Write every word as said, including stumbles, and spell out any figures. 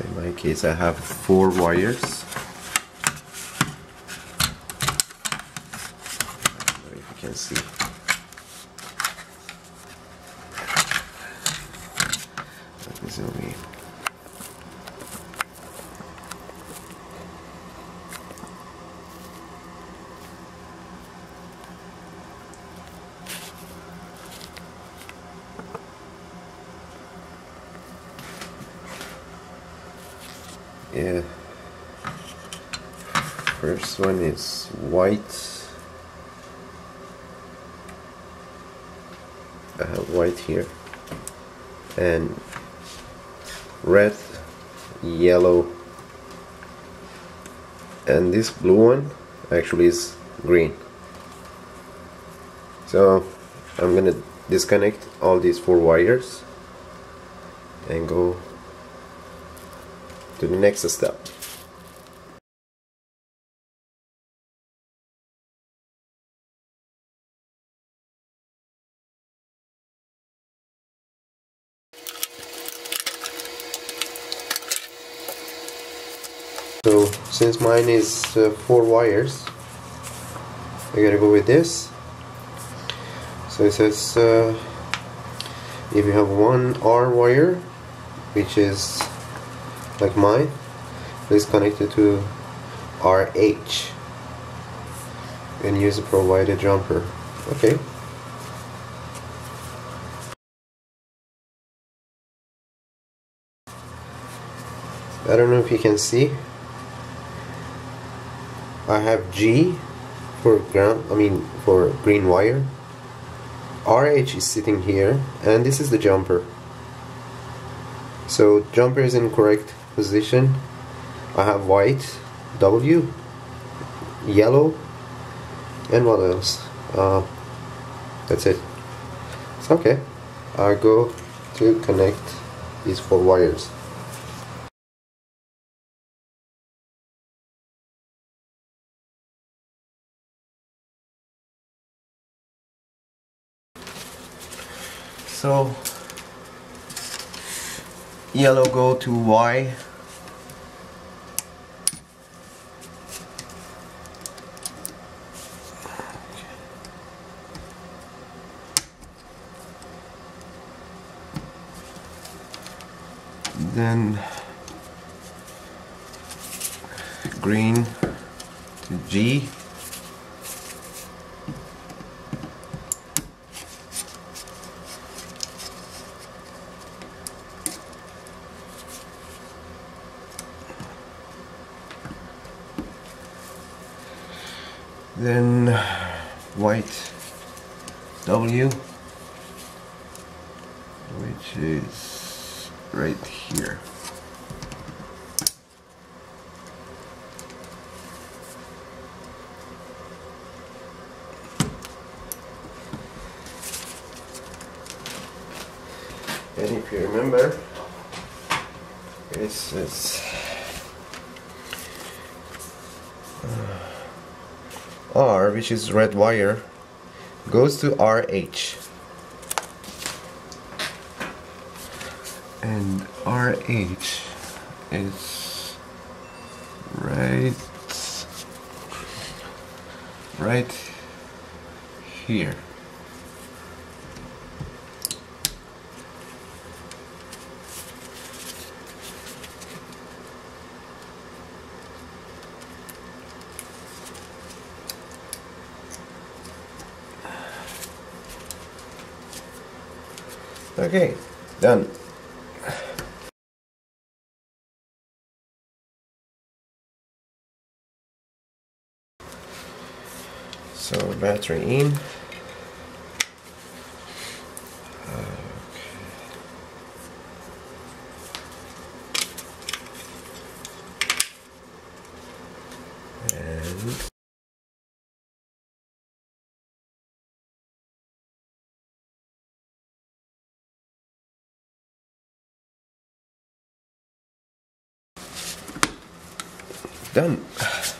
So in my case I have four wires. I don't know if you can see. Let me zoom in. Yeah, first one is white. I have white here, and red, yellow, and this blue one actually is green. So I'm gonna disconnect all these four wires and go to the next step. So since mine is uh, four wires, I gotta go with this. So it says uh, if you have one R wire, which is like mine, please connect it to R H and use a provided jumper. Okay. I don't know if you can see. I have G for ground. I mean for green wire. R H is sitting here, and this is the jumper. So jumper is in correct position. I have white, W, yellow, and what else? Uh, that's it. It's okay. I go to connect these four wires. So yellow go to Y, then green to G, then white W, which is right here. And if you remember, it's, it's uh, R, which is red wire, goes to R H. And R H is right, right here. Okay, done. So battery in. Okay. And done.